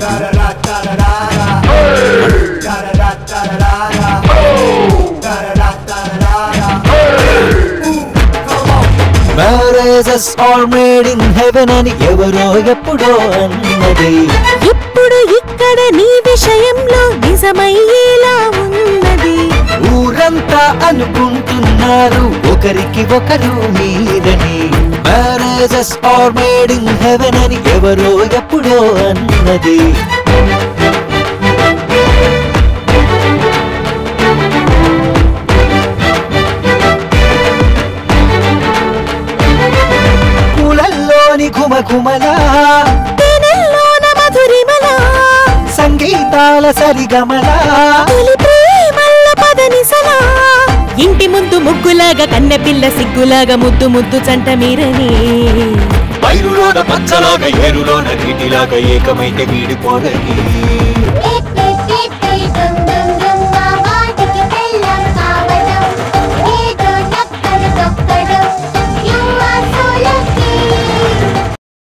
Marriage is all made in heaven and evaro eppudo annadi eppudu ikkada nee vishayamlo nizamayyela unnadi ooranta anukuntunnaru okariki okaru meedani marriage is all made in heaven and evaro eppudo annadi kumala tenellona madhurimala sangeetala sarigamala tuli premalla padanisala inti mundu muggulaga kanne pilla siggulaga muddu muddu chanta mirani bayirulona paccalaga yerulona neetilaga ekamaithe veedipodani.